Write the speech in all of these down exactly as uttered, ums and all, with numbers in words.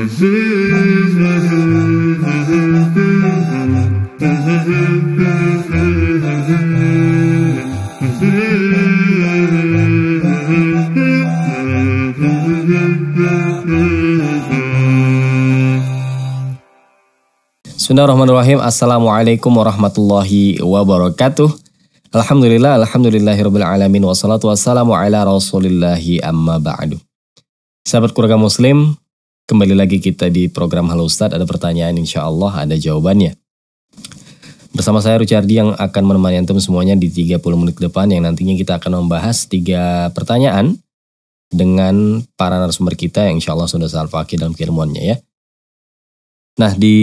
Bismillahirrahmanirrahim. Assalamualaikum warahmatullahi wabarakatuh. Alhamdulillah, alhamdulillahirabbil alamin, wassalatu wassalamu ala rasulillahi, amma ba'du. Sahabat keluarga muslim, kembali lagi kita di program Halo Ustadz. Ada pertanyaan, insya Allah ada jawabannya. Bersama saya Rucardi yang akan menemani antum semuanya di tiga puluh menit ke depan, yang nantinya kita akan membahas tiga pertanyaan dengan para narasumber kita yang insya Allah sudah salfaqih dalam keilmuannya ya. Nah, di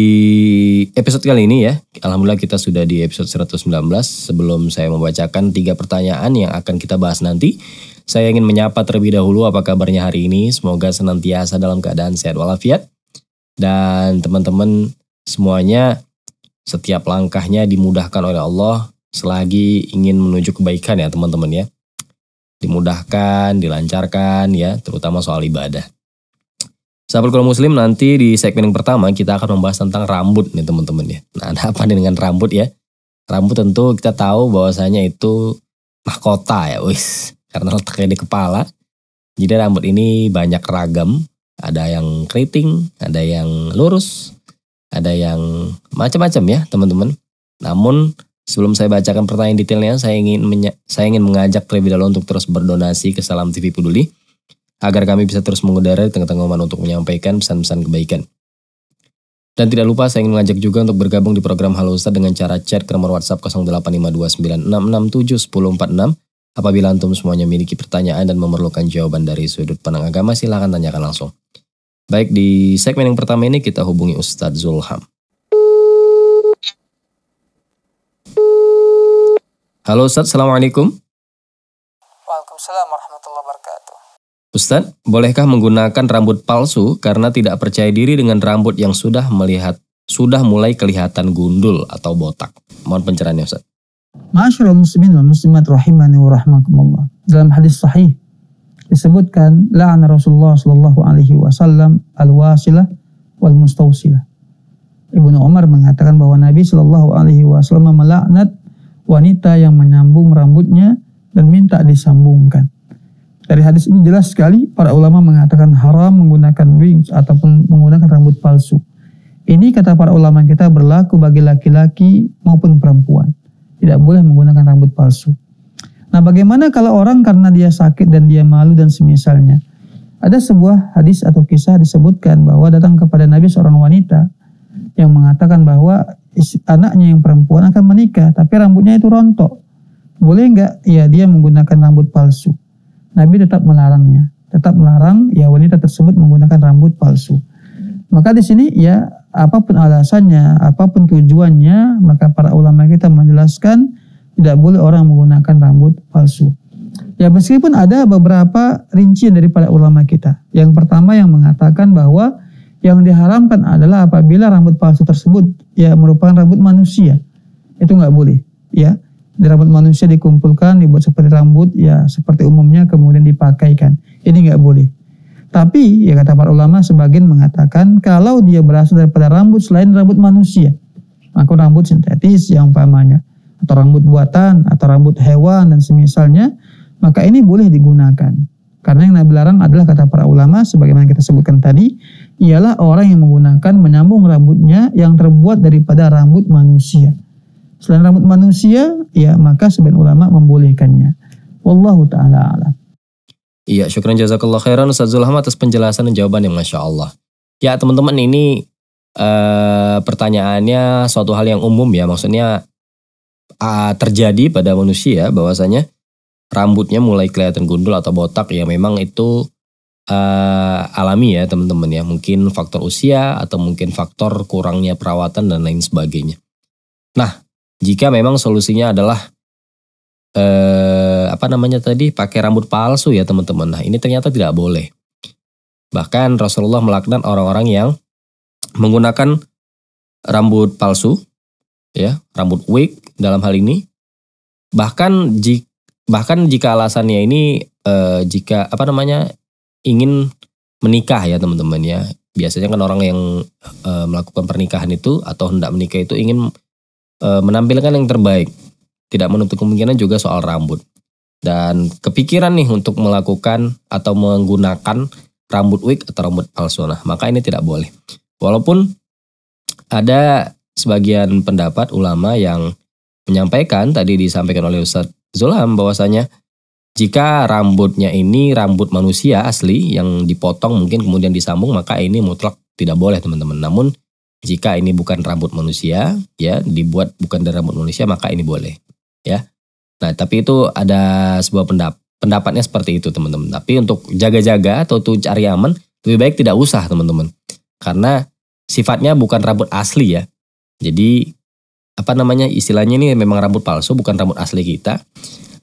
episode kali ini ya, alhamdulillah kita sudah di episode seratus sembilan belas. Sebelum saya membacakan tiga pertanyaan yang akan kita bahas nanti, saya ingin menyapa terlebih dahulu apa kabarnya hari ini. Semoga senantiasa dalam keadaan sehat walafiat. Dan teman-teman semuanya, setiap langkahnya dimudahkan oleh Allah selagi ingin menuju kebaikan ya teman-teman ya. Dimudahkan, dilancarkan ya, terutama soal ibadah. Sahabat keluarga muslim, nanti di segmen yang pertama kita akan membahas tentang rambut nih teman-teman ya. Nah, ada apa nih dengan rambut ya? Rambut tentu kita tahu bahwasanya itu mahkota ya, wis. Karena letaknya di kepala. Jadi rambut ini banyak ragam, ada yang keriting, ada yang lurus, ada yang macam-macam ya teman-teman. Namun sebelum saya bacakan pertanyaan detailnya, saya ingin saya ingin mengajak terlebih dahulu untuk terus berdonasi ke Salam T V Peduli, agar kami bisa terus mengudara di tengah-tengah umat untuk menyampaikan pesan-pesan kebaikan. Dan tidak lupa saya ingin mengajak juga untuk bergabung di program Halo Ustadz dengan cara chat ke nomor WhatsApp nol delapan lima dua sembilan enam enam tujuh satu nol empat enam. Apabila antum semuanya memiliki pertanyaan dan memerlukan jawaban dari sudut pandang agama, silahkan tanyakan langsung. Baik, di segmen yang pertama ini kita hubungi Ustadz Zulham. Halo Ustadz, Assalamualaikum. Waalaikumsalam warahmatullahi wabarakatuh. Ustadz, bolehkah menggunakan rambut palsu karena tidak percaya diri dengan rambut yang sudah melihat sudah mulai kelihatan gundul atau botak? Mohon pencerahannya Ustadz. Ma'asyiral muslimin wa muslimat rahimani wa rahmakumullah. Dalam hadis sahih disebutkan la'ana Rasulullah sallallahu alaihi wasallam al-wasilah wal mustawsilah. Ibnu Umar mengatakan bahwa Nabi sallallahu alaihi wasallam melaknat wanita yang menyambung rambutnya dan minta disambungkan. Dari hadis ini jelas sekali para ulama mengatakan haram menggunakan wig ataupun menggunakan rambut palsu. Ini kata para ulama kita berlaku bagi laki-laki maupun perempuan. Tidak boleh menggunakan rambut palsu. Nah, bagaimana kalau orang karena dia sakit dan dia malu dan semisalnya? Ada sebuah hadis atau kisah disebutkan bahwa datang kepada Nabi seorang wanita yang mengatakan bahwa anaknya yang perempuan akan menikah tapi rambutnya itu rontok. Boleh nggak? Ya, dia menggunakan rambut palsu. Nabi tetap melarangnya, tetap melarang ya wanita tersebut menggunakan rambut palsu. Maka di sini ya apapun alasannya, apapun tujuannya, maka para ulama kita menjelaskan tidak boleh orang menggunakan rambut palsu. Ya meskipun ada beberapa rincian dari para ulama kita. Yang pertama yang mengatakan bahwa yang diharamkan adalah apabila rambut palsu tersebut ya merupakan rambut manusia, itu nggak boleh ya. Di rambut manusia dikumpulkan, dibuat seperti rambut, ya seperti umumnya kemudian dipakaikan. Ini nggak boleh. Tapi, ya kata para ulama, sebagian mengatakan kalau dia berasal daripada rambut selain rambut manusia, maka rambut sintetis yang umpamanya, atau rambut buatan, atau rambut hewan, dan semisalnya, maka ini boleh digunakan. Karena yang Nabi larang adalah kata para ulama, sebagaimana kita sebutkan tadi, ialah orang yang menggunakan menyambung rambutnya yang terbuat daripada rambut manusia. Selain rambut manusia, ya maka sebagian ulama membolehkannya. Wallahu ta'ala alam. Iya, syukran jazakallah khairan Ustadz Zulham atas penjelasan dan jawaban yang Masya Allah. Ya teman-teman, ini eh, pertanyaannya suatu hal yang umum ya. Maksudnya eh, terjadi pada manusia bahwasanya rambutnya mulai kelihatan gundul atau botak. Ya memang itu eh, alami ya teman-teman ya. Mungkin faktor usia atau mungkin faktor kurangnya perawatan dan lain sebagainya. Nah, jika memang solusinya adalah eh, apa namanya tadi pakai rambut palsu ya teman-teman. Nah, ini ternyata tidak boleh. Bahkan Rasulullah melaknat orang-orang yang menggunakan rambut palsu, ya rambut wig dalam hal ini. Bahkan jika, bahkan jika alasannya ini eh, jika apa namanya ingin menikah ya teman-teman ya. biasanya kan orang yang e, melakukan pernikahan itu atau hendak menikah itu ingin e, menampilkan yang terbaik. Tidak menutup kemungkinan juga soal rambut. Dan kepikiran nih untuk melakukan atau menggunakan rambut wig atau rambut palsu. Nah, maka ini tidak boleh. Walaupun ada sebagian pendapat ulama yang menyampaikan, tadi disampaikan oleh Ustadz Zulham, bahwasanya jika rambutnya ini rambut manusia asli yang dipotong mungkin kemudian disambung, maka ini mutlak tidak boleh, teman-teman. Namun jika ini bukan rambut manusia, ya, dibuat bukan dari rambut manusia, maka ini boleh, ya. Nah, tapi itu ada sebuah pendapat, pendapatnya seperti itu, teman-teman. Tapi untuk jaga-jaga atau tuh cari aman, lebih baik tidak usah, teman-teman. Karena sifatnya bukan rambut asli, ya. Jadi apa namanya, istilahnya ini memang rambut palsu, bukan rambut asli kita.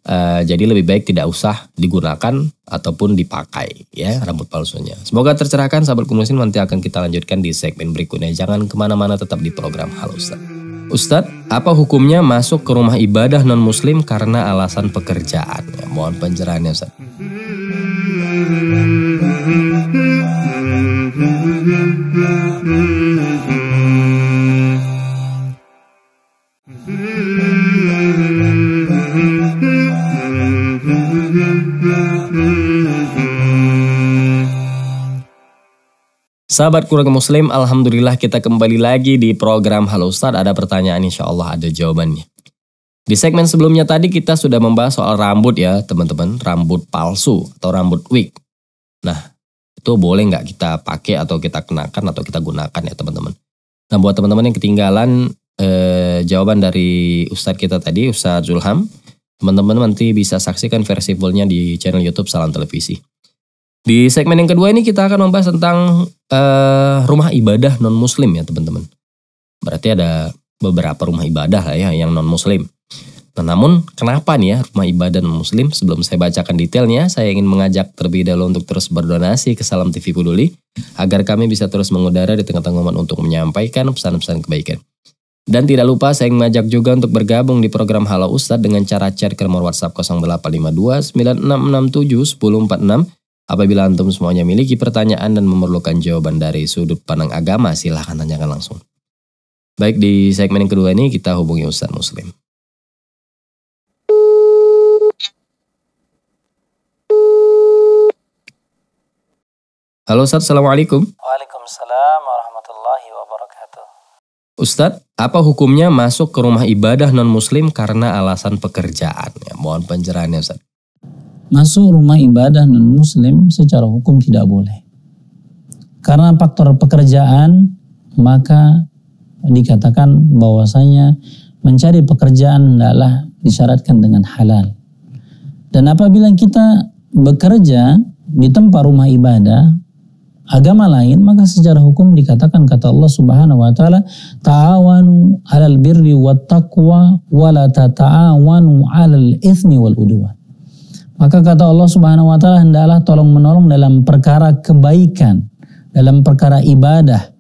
Uh, jadi lebih baik tidak usah digunakan ataupun dipakai, ya, rambut palsunya. Semoga tercerahkan, sahabat Muslim. Nanti akan kita lanjutkan di segmen berikutnya. Jangan kemana-mana, tetap di program Halo Ustadz. Ustadz, apa hukumnya masuk ke rumah ibadah non-muslim karena alasan pekerjaan? Ya, mohon pencerahannya, Ustadz. Sahabat keluarga muslim, alhamdulillah kita kembali lagi di program Halo Ustadz. Ada pertanyaan, insya Allah ada jawabannya. Di segmen sebelumnya tadi kita sudah membahas soal rambut, ya teman-teman. Rambut palsu atau rambut wig. Nah, itu boleh nggak kita pakai atau kita kenakan atau kita gunakan, ya teman-teman. Nah, buat teman-teman yang ketinggalan eh, jawaban dari Ustadz kita tadi, Ustadz Zulham, teman-teman nanti bisa saksikan versi fullnya di channel YouTube Salam Televisi. Di segmen yang kedua ini kita akan membahas tentang uh, rumah ibadah non-muslim, ya teman-teman. Berarti ada beberapa rumah ibadah lah ya yang non-muslim. Nah, namun kenapa nih ya rumah ibadah non-muslim? Sebelum saya bacakan detailnya, saya ingin mengajak terlebih dahulu untuk terus berdonasi ke Salam T V Peduli, agar kami bisa terus mengudara di tengah-tengah umat untuk menyampaikan pesan-pesan kebaikan. Dan tidak lupa saya mengajak juga untuk bergabung di program Halo Ustadz dengan cara chat ke nomor WhatsApp nol delapan lima dua sembilan enam enam tujuh satu nol empat enam. Apabila antum semuanya miliki pertanyaan dan memerlukan jawaban dari sudut pandang agama, silahkan tanyakan langsung. Baik, di segmen yang kedua ini kita hubungi Ustadz Muslim. Halo Ustadz, assalamualaikum. Waalaikumsalam warahmatullahi wabarakatuh. Ustadz, apa hukumnya masuk ke rumah ibadah non-muslim karena alasan pekerjaan? Ya, mohon pencerahannya, Ustadz. Masuk rumah ibadah non-muslim secara hukum tidak boleh. Karena faktor pekerjaan, maka dikatakan bahwasanya mencari pekerjaan adalah disyaratkan dengan halal. Dan apabila kita bekerja di tempat rumah ibadah agama lain, maka secara hukum dikatakan kata Allah Subhanahu wa taala, ta'awanu 'alal birri wat taqwa wa la ta'awanu 'alal itsmi wal udwan. Maka kata Allah Subhanahu wa taala, hendaklah tolong menolong dalam perkara kebaikan, dalam perkara ibadah,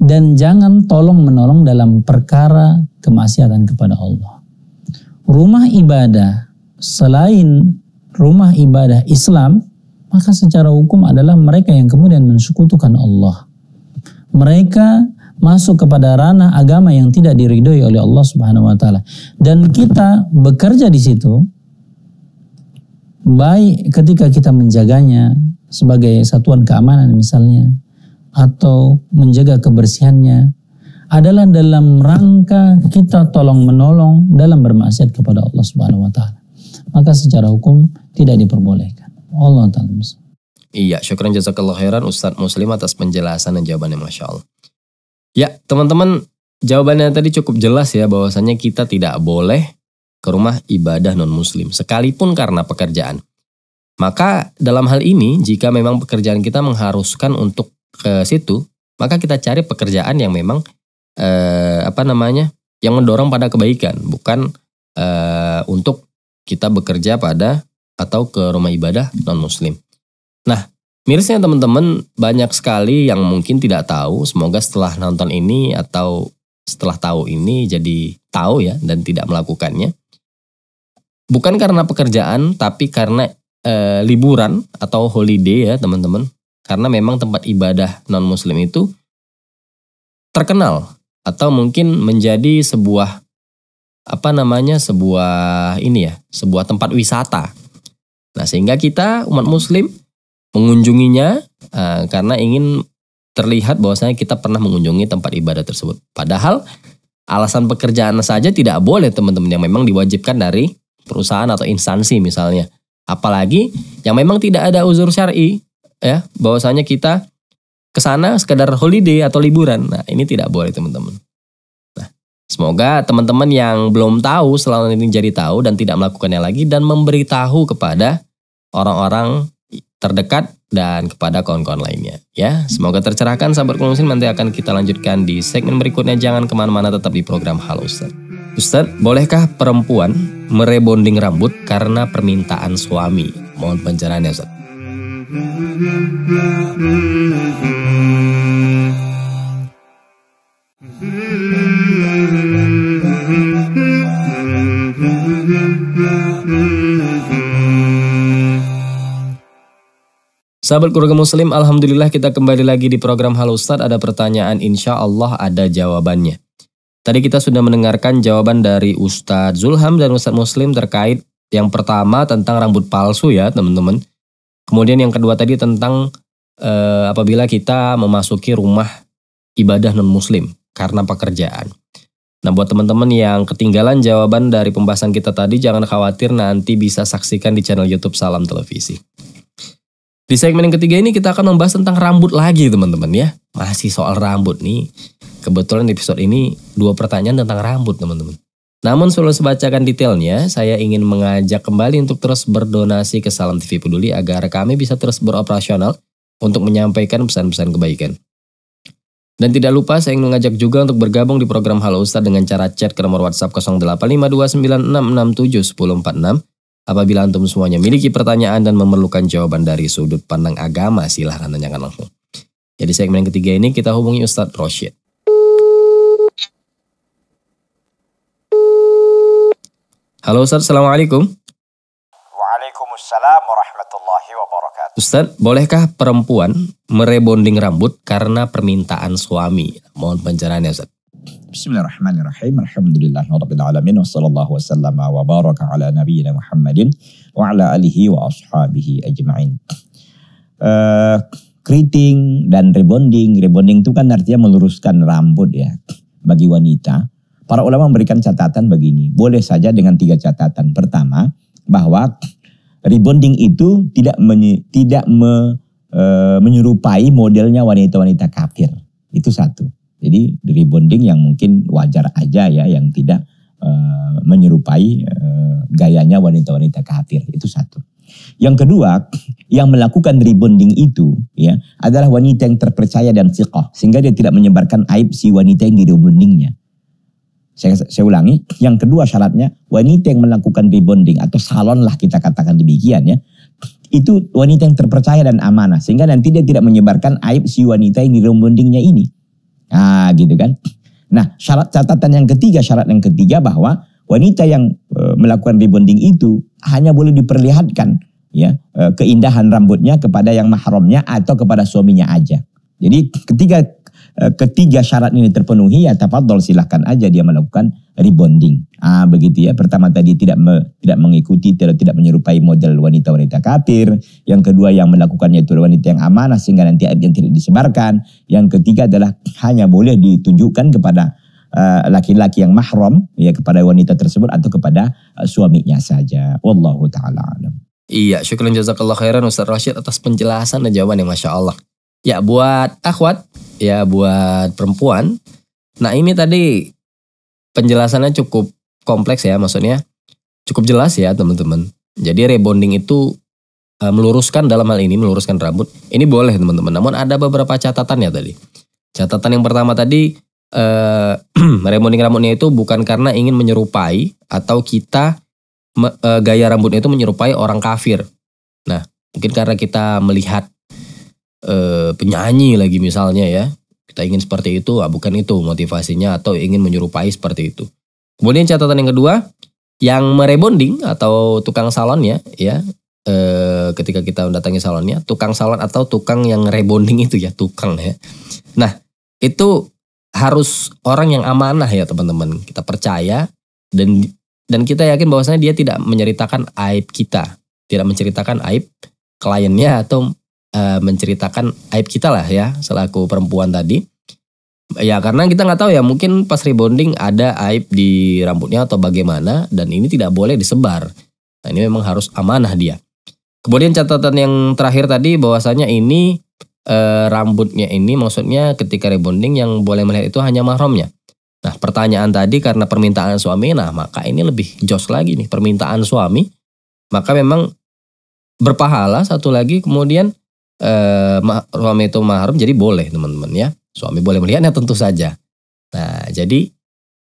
dan jangan tolong menolong dalam perkara kemaksiatan kepada Allah. Rumah ibadah selain rumah ibadah Islam, maka secara hukum adalah mereka yang kemudian mensekutukan Allah. Mereka masuk kepada ranah agama yang tidak diridhoi oleh Allah Subhanahu wa taala. Dan kita bekerja di situ, baik ketika kita menjaganya sebagai satuan keamanan misalnya, atau menjaga kebersihannya, adalah dalam rangka kita tolong menolong dalam bermaksiat kepada Allah Subhanahu wa taala. Maka secara hukum tidak diperbolehkan. Allah taala. Iya, syukran jazakallah khairan Ustadz Muslim atas penjelasan dan jawabannya, Masya Allah. Ya, teman-teman, jawabannya tadi cukup jelas ya, bahwasanya kita tidak boleh ke rumah ibadah non-muslim, sekalipun karena pekerjaan. Maka dalam hal ini, jika memang pekerjaan kita mengharuskan untuk ke situ, maka kita cari pekerjaan yang memang, eh, apa namanya, yang mendorong pada kebaikan, bukan eh, untuk kita bekerja pada atau ke rumah ibadah non-muslim. Nah, mirisnya teman-teman, banyak sekali yang mungkin tidak tahu, semoga setelah nonton ini atau setelah tahu ini jadi tahu ya, dan tidak melakukannya. Bukan karena pekerjaan, tapi karena e, liburan atau holiday ya teman-teman. Karena memang tempat ibadah non-muslim itu terkenal atau mungkin menjadi sebuah apa namanya sebuah ini ya, sebuah tempat wisata. Nah, sehingga kita umat muslim mengunjunginya uh, karena ingin terlihat bahwasanya kita pernah mengunjungi tempat ibadah tersebut. Padahal alasan pekerjaan saja tidak boleh, teman-teman, yang memang diwajibkan dari perusahaan atau instansi misalnya. Apalagi yang memang tidak ada uzur syar'i ya, bahwasanya kita ke sana sekedar holiday atau liburan. Nah, ini tidak boleh, teman-teman. Semoga teman-teman yang belum tahu selama ini jadi tahu dan tidak melakukannya lagi, dan memberitahu kepada orang-orang terdekat dan kepada kawan-kawan lainnya. Ya, semoga tercerahkan sahabat muslim. Nanti akan kita lanjutkan di segmen berikutnya. Jangan kemana-mana, tetap di program Halo Ustadz. Ustadz, bolehkah perempuan merebonding rambut karena permintaan suami? Mohon pencerahannya, Ustadz. Sahabat keluarga muslim, alhamdulillah kita kembali lagi di program Halo Ustadz. Ada pertanyaan, insya Allah ada jawabannya. Tadi kita sudah mendengarkan jawaban dari Ustadz Zulham dan Ustadz Muslim terkait yang pertama tentang rambut palsu ya, teman-teman. Kemudian yang kedua tadi tentang eh, apabila kita memasuki rumah ibadah non-muslim karena pekerjaan. Nah, buat teman-teman yang ketinggalan jawaban dari pembahasan kita tadi, jangan khawatir, nanti bisa saksikan di channel YouTube Salam Televisi. Di segmen yang ketiga ini kita akan membahas tentang rambut lagi, teman-teman ya. Masih soal rambut nih. Kebetulan di episode ini dua pertanyaan tentang rambut, teman-teman. Namun sebelum saya bacakan detailnya, saya ingin mengajak kembali untuk terus berdonasi ke Salam T V Peduli agar kami bisa terus beroperasional untuk menyampaikan pesan-pesan kebaikan. Dan tidak lupa saya ingin mengajak juga untuk bergabung di program Halo Ustadz dengan cara chat ke nomor WhatsApp nol delapan lima dua sembilan enam enam tujuh satu nol empat enam. Apabila antum semuanya miliki pertanyaan dan memerlukan jawaban dari sudut pandang agama, silahkan tanyakan langsung. Jadi segmen yang ketiga ini kita hubungi Ustadz Rosyid. Halo Ustadz, assalamualaikum. Waalaikumsalam warahmatullahi wabarakatuh. Ustadz, bolehkah perempuan merebonding rambut karena permintaan suami? Mohon pencerahannya, Ustadz. Bismillahirrahmanirrahim. Alhamdulillahirrabbilalamin. Wassalallahu wasallam wa baraka ala nabiyina Muhammadin wa ala alihi wa ashabihi ajma'in. Uh, keriting dan rebonding. Rebonding itu kan artinya meluruskan rambut ya. Bagi wanita, para ulama memberikan catatan begini. Boleh saja dengan tiga catatan. Pertama, bahwa rebonding itu tidak, menye, tidak me, uh, menyerupai modelnya wanita-wanita kafir. Itu satu. Jadi rebonding yang mungkin wajar aja ya, yang tidak e, menyerupai e, gayanya wanita-wanita kafir, itu satu. Yang kedua, yang melakukan rebonding itu ya adalah wanita yang terpercaya dan siqah, sehingga dia tidak menyebarkan aib si wanita yang direbondingnya. Saya, saya ulangi, yang kedua syaratnya wanita yang melakukan rebonding atau salon lah kita katakan demikian ya, itu wanita yang terpercaya dan amanah, sehingga nanti dia tidak menyebarkan aib si wanita yang direbondingnya ini. Ah, gitu kan. Nah, syarat catatan yang ketiga, syarat yang ketiga bahwa wanita yang e, melakukan rebonding itu hanya boleh diperlihatkan ya e, keindahan rambutnya kepada yang mahramnya atau kepada suaminya aja. Jadi ketiga e, ketiga syarat ini terpenuhi ya, tafadhol silahkan aja dia melakukan rebonding. Ah, begitu ya. Pertama tadi tidak me, tidak mengikuti tidak tidak menyerupai model wanita-wanita kafir. Yang kedua yang melakukannya itu wanita yang amanah sehingga nanti yang tidak disebarkan. Yang ketiga adalah hanya boleh ditunjukkan kepada laki-laki uh, yang mahram ya, kepada wanita tersebut atau kepada uh, suaminya saja. Wallahu taala alam. Iya, syukran jazakallah khairan Ustadz Rosyid atas penjelasan dan jawabannya, masya Allah. Ya, buat akhwat, ya buat perempuan. Nah, ini tadi penjelasannya cukup kompleks ya, maksudnya cukup jelas ya, teman-teman. Jadi rebonding itu e, meluruskan, dalam hal ini meluruskan rambut. Ini boleh, teman-teman. Namun ada beberapa catatannya tadi. Catatan yang pertama tadi, e, rebonding rambutnya itu bukan karena ingin menyerupai atau kita me, e, gaya rambutnya itu menyerupai orang kafir. Nah, mungkin karena kita melihat e, penyanyi lagi misalnya ya. Kita ingin seperti itu, ah, bukan itu motivasinya, atau ingin menyerupai seperti itu. Kemudian catatan yang kedua, yang merebonding atau tukang salonnya ya, eh, ketika kita mendatangi salonnya, tukang salon atau tukang yang rebonding itu ya, tukang ya. Nah, itu harus orang yang amanah ya teman-teman. Kita percaya dan dan kita yakin bahwasanya dia tidak menceritakan aib kita, tidak menceritakan aib kliennya atau uh, menceritakan aib kita lah ya selaku perempuan tadi. Ya karena kita nggak tahu ya, mungkin pas rebonding ada aib di rambutnya atau bagaimana, dan ini tidak boleh disebar. Nah, ini memang harus amanah dia. Kemudian catatan yang terakhir tadi bahwasanya ini uh, rambutnya ini maksudnya ketika rebonding yang boleh melihat itu hanya mahramnya. Nah, pertanyaan tadi karena permintaan suami, nah maka ini lebih jos lagi nih, permintaan suami, maka memang berpahala. Satu lagi kemudian eh, suami itu mahram, jadi boleh teman-teman ya, suami boleh melihatnya tentu saja. Nah, jadi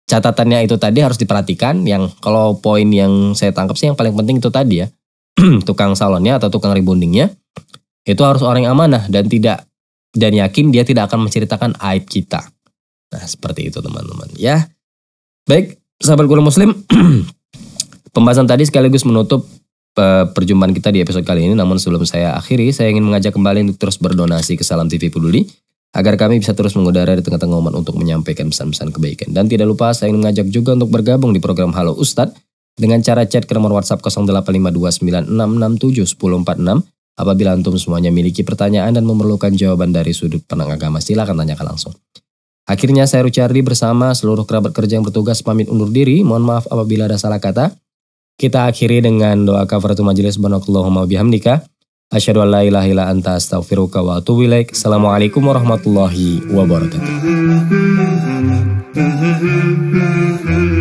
catatannya itu tadi harus diperhatikan. Yang kalau poin yang saya tangkap sih yang paling penting itu tadi ya, tukang salonnya atau tukang rebondingnya itu harus orang yang amanah dan tidak dan yakin dia tidak akan menceritakan aib kita. Nah, seperti itu teman-teman ya. Baik, sahabat guru muslim, pembahasan tadi sekaligus menutup perjumpaan kita di episode kali ini. Namun sebelum saya akhiri, saya ingin mengajak kembali untuk terus berdonasi ke Salam T V Peduli agar kami bisa terus mengudara di tengah-tengah umat untuk menyampaikan pesan-pesan kebaikan. Dan tidak lupa saya ingin mengajak juga untuk bergabung di program Halo Ustadz dengan cara chat ke nomor WhatsApp nol delapan lima dua sembilan enam enam tujuh satu nol empat enam. Apabila antum semuanya miliki pertanyaan dan memerlukan jawaban dari sudut pandang agama, silakan tanyakan langsung. Akhirnya saya Rucardi bersama seluruh kerabat kerja yang bertugas pamit undur diri. Mohon maaf apabila ada salah kata. Kita akhiri dengan doa kafaratul majelis. Subhanakallahumma bihamdika asyhadu an la ilaha illa anta astaghfiruka wa atubu ilaik. Assalamualaikum warahmatullahi wabarakatuh.